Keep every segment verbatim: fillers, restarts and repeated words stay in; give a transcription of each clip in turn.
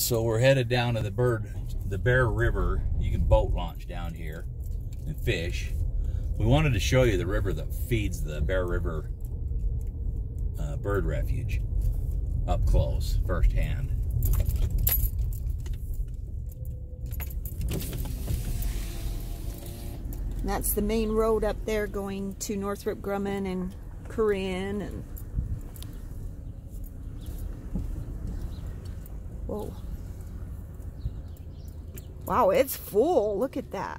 So we're headed down to the bird, the Bear River. You can boat launch down here and fish. We wanted to show you the river that feeds the Bear River uh, Bird Refuge up close, firsthand. And that's the main road up there going to Northrop Grumman and Corinne. And whoa. Wow, it's full. Look at that.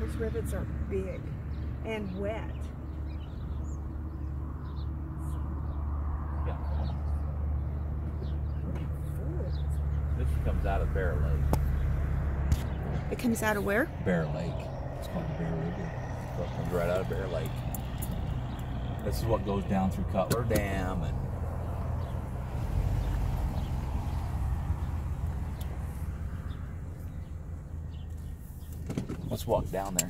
Those rivets are big and wet. This comes out of Bear Lake. It comes out of where? Bear Lake. It's called the Bear River. So it comes right out of Bear Lake. This is what goes down through Cutler Dam and let's walk down there.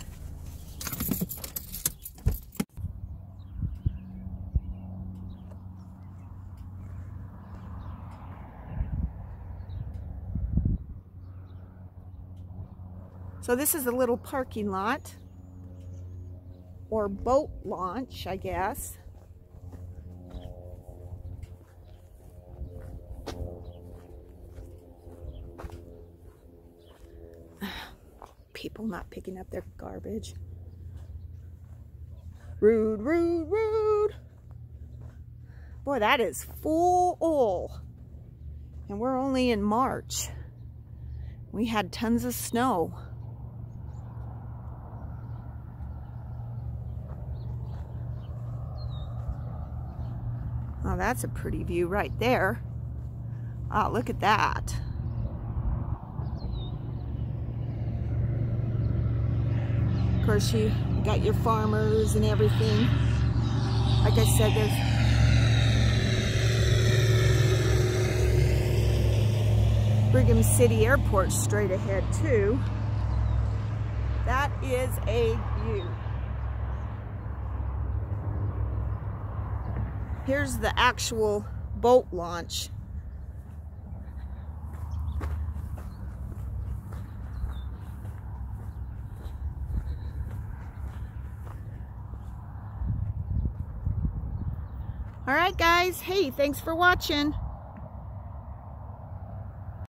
So this is a little parking lot or boat launch, I guess. People not picking up their garbage. Rude, rude, rude. Boy, that is full. And we're only in March. We had tons of snow. Oh, that's a pretty view right there. Oh, look at that. Of course, you got your farmers and everything. Like I said, there's Brigham City Airport straight ahead too. That is a view. Here's the actual boat launch. All right, guys. Hey, thanks for watching.